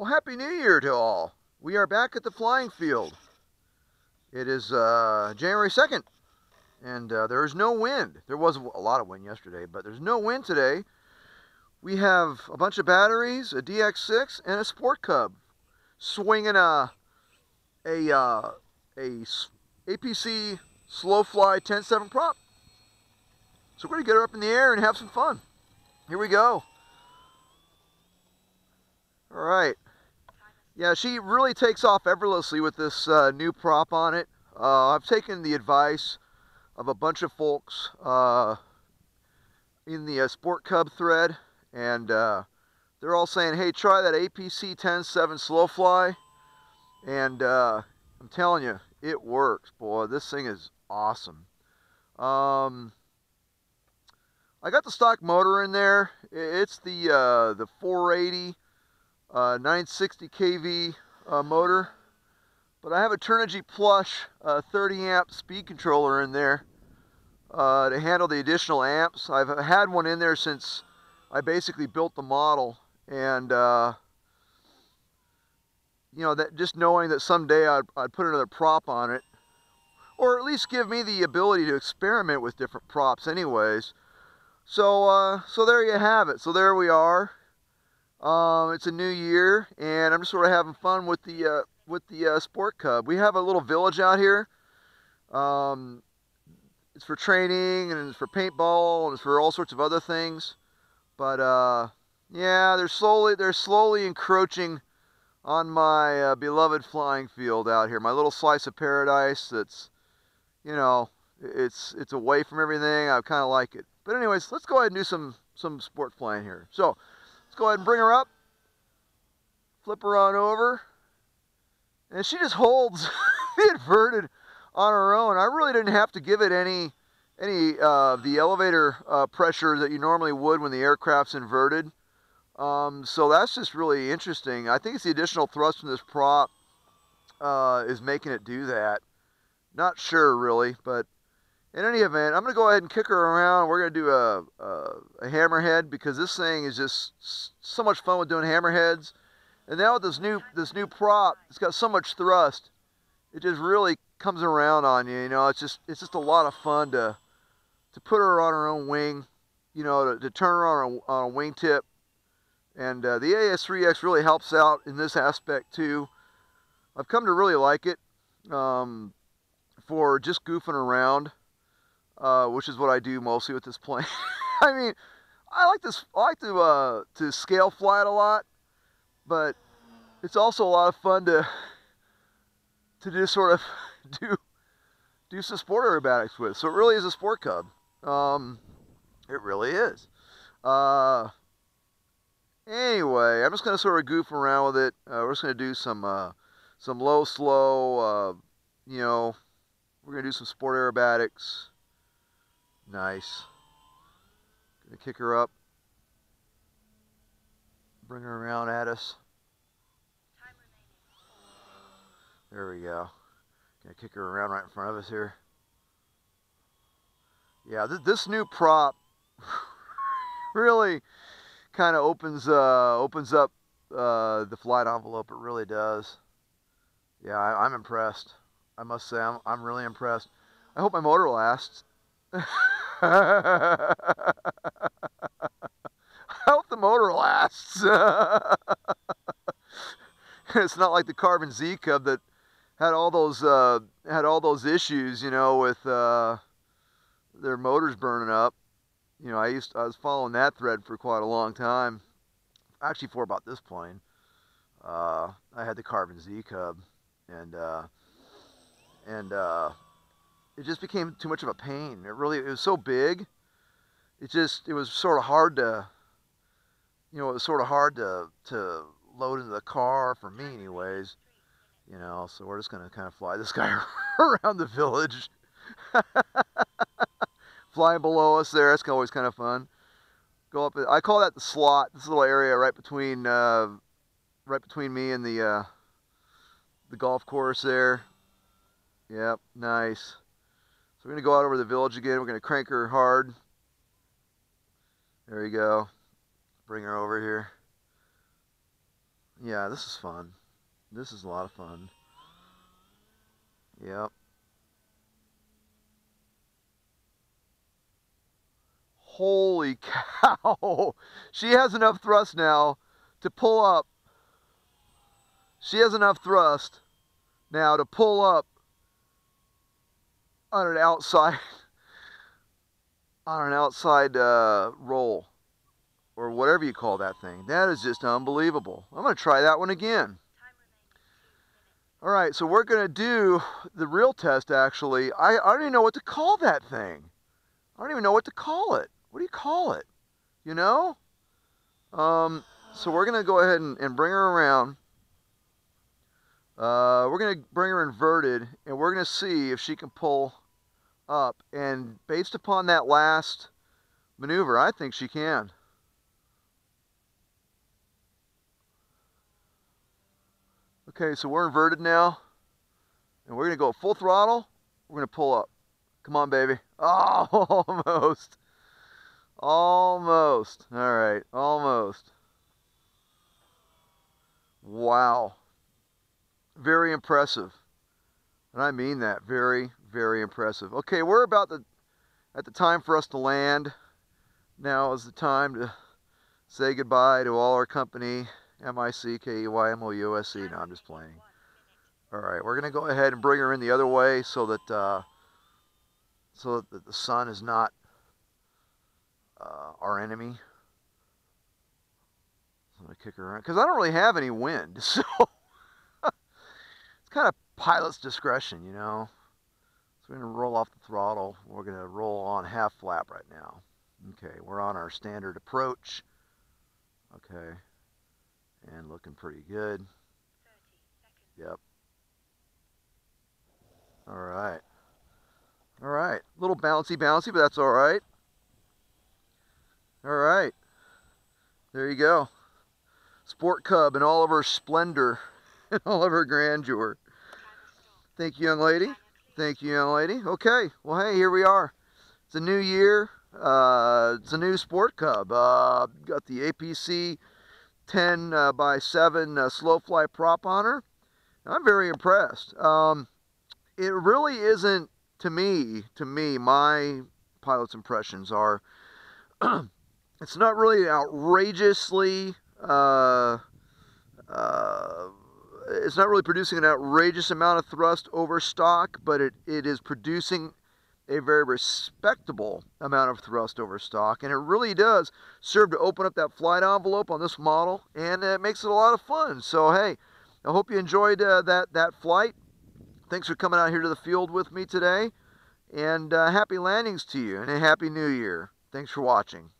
Well, Happy New Year to all. We are back at the flying field. It is January 2nd, and there is no wind. There was a lot of wind yesterday, but there's no wind today. We have a bunch of batteries, a DX6, and a Sport Cub, swinging a APC Slow Fly 10-7 prop. So we're going to get her up in the air and have some fun. Here we go. All right. Yeah, she really takes off effortlessly with this new prop on it. I've taken the advice of a bunch of folks in the Sport Cub thread, and they're all saying, hey, try that APC 10-7 Slow Fly. And I'm telling you, it works, boy. This thing is awesome. I got the stock motor in there. It's the 480 960 kV motor, but I have a Turnigy Plush 30 amp speed controller in there to handle the additional amps. I've had one in there since I basically built the model, and you know, that just knowing that someday I'd put another prop on it, or at least give me the ability to experiment with different props anyways. So so there you have it. So there we are. It's a new year, and I'm just sort of having fun with the Sport Cub. We have a little village out here. It's for training, and it's for paintball, and it's for all sorts of other things. But yeah, they're slowly encroaching on my beloved flying field out here, my little slice of paradise. That's, you know, it's away from everything. I kind of like it. But anyways, let's go ahead and do some sport flying here. So let's go ahead and bring her up, flip her on over, and she just holds the inverted on her own. I really didn't have to give it any of the elevator pressure that you normally would when the aircraft's inverted. So that's just really interesting. I think it's the additional thrust from this prop is making it do that. Not sure really, but in any event, I'm going to go ahead and kick her around. We're going to do a hammerhead, because this thing is just so much fun with doing hammerheads. And now with this new prop, it's got so much thrust. It just really comes around on you, you know. It's just a lot of fun to put her on her own wing, you know, to turn her on a wingtip. And the AS3X really helps out in this aspect too. I've come to really like it for just goofing around. Which is what I do mostly with this plane. I mean, I like to scale fly it a lot, but it's also a lot of fun to just sort of do some sport aerobatics with. So it really is a Sport Cub. It really is. Anyway, I'm just gonna sort of goof around with it. We're just gonna do some low slow. You know, we're gonna do some sport aerobatics. Nice. Gonna kick her up. Bring her around at us. There we go. Gonna kick her around right in front of us here. Yeah, this new prop really kind of opens up the flight envelope. It really does. Yeah, I'm impressed. I must say, I'm really impressed. I hope my motor lasts. I hope the motor lasts. It's not like the Carbon Z Cub that had all those issues, you know, with their motors burning up. You know, I was following that thread for quite a long time, actually, for about this plane. I had the Carbon Z Cub, and it just became too much of a pain. It was so big. It was sort of hard to, you know, to load into the car for me anyways, you know. So we're just gonna kind of fly this guy around the village. Fly below us there. That's always kind of fun. Go up. I call that the slot. This little area right between me and the golf course there. Yep, nice. So we're going to go out over the village again. We're going to crank her hard. There we go. Bring her over here. Yeah, this is fun. This is a lot of fun. Yep. Holy cow! She has enough thrust now to pull up. She has enough thrust now to pull up on an outside roll, or whatever you call that thing. That is just unbelievable. I'm going to try that one again. All right, so we're going to do the real test, actually. I don't even know what to call that thing. I don't even know what to call it. What do you call it? You know? So we're going to go ahead and bring her around. We're going to bring her inverted, and we're going to see if she can pull up. And based upon that last maneuver, I think she can. Okay, so we're inverted now, and we're going to go full throttle. We're going to pull up. Come on, baby. Oh, almost. Almost. All right, almost. Wow. Very impressive. And I mean that. Very, very impressive. Okay, we're about at the time for us to land. Now is the time to say goodbye to all our company. MICKEYMOUSE. No, I'm just playing. All right, we're going to go ahead and bring her in the other way so that the sun is not our enemy. I'm going to kick her around because I don't really have any wind, so it's kind of pilot's discretion, you know. So we're going to roll off the throttle. We're going to roll on half flap right now. Okay, we're on our standard approach. Okay. And looking pretty good. 30 seconds. Yep. All right. All right. A little bouncy, but that's all right. All right. There you go. Sport Cub in all of her splendor and all of her grandeur. Thank you, young lady. Thank you, young lady. Okay. Well, hey, here we are. It's a new year. It's a new Sport Cub. Got the APC 10-7 slow fly prop on her. I'm very impressed. It really isn't, to me, my pilot's impressions are, it's not really outrageously, it's not really producing an outrageous amount of thrust over stock, but it is producing a very respectable amount of thrust over stock, and it really does serve to open up that flight envelope on this model, and it makes it a lot of fun. So hey, I hope you enjoyed that flight. Thanks for coming out here to the field with me today, and happy landings to you, and a happy new year. Thanks for watching.